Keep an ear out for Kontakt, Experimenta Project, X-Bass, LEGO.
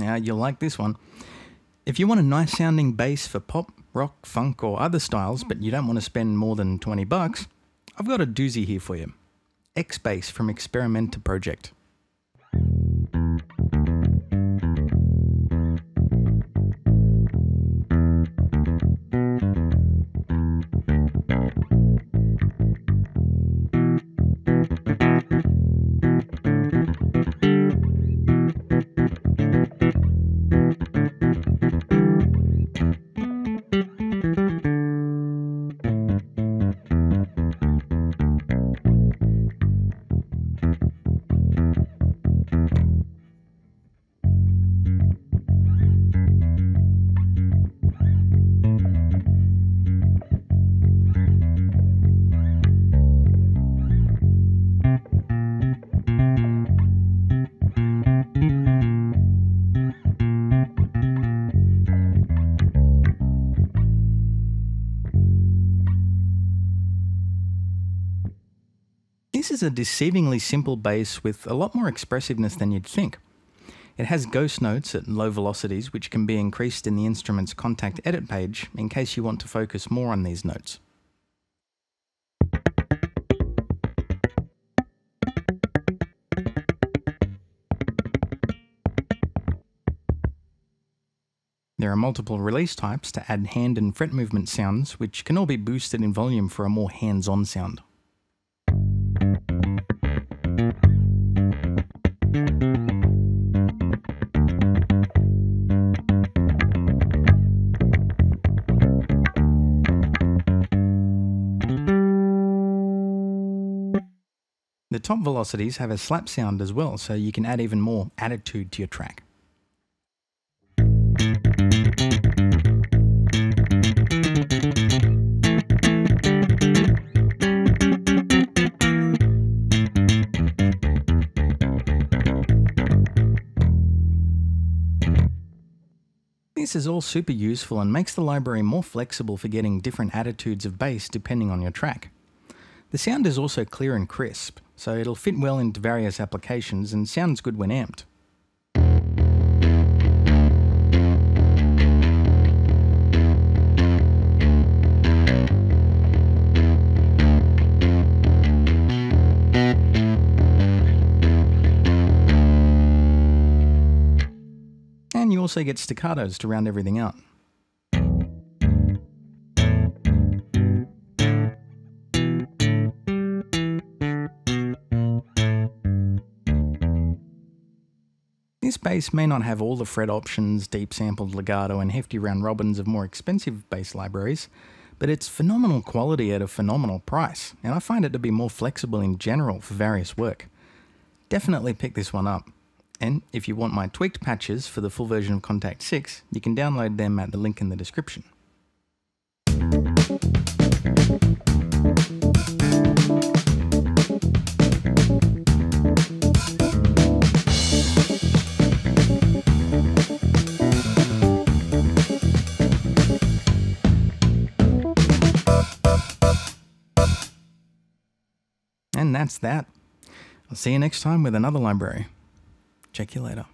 Now, you'll like this one. If you want a nice sounding bass for pop, rock, funk or other styles, but you don't want to spend more than $20, I've got a doozy here for you. X-Bass from Experimenta Project. This is a deceivingly simple bass with a lot more expressiveness than you'd think. It has ghost notes at low velocities which can be increased in the instrument's Kontakt edit page in case you want to focus more on these notes. There are multiple release types to add hand and fret movement sounds which can all be boosted in volume for a more hands-on sound. The top velocities have a slap sound as well, so you can add even more attitude to your track. This is all super useful and makes the library more flexible for getting different attitudes of bass depending on your track. The sound is also clear and crisp, so it'll fit well into various applications and sounds good when amped. And you also get staccatos to round everything out. This bass may not have all the fret options, deep sampled legato and hefty round robins of more expensive bass libraries, but it's phenomenal quality at a phenomenal price, and I find it to be more flexible in general for various work. Definitely pick this one up. And if you want my tweaked patches for the full version of Kontakt 6, you can download them at the link in the description. And that's that. I'll see you next time with another library. Check you later.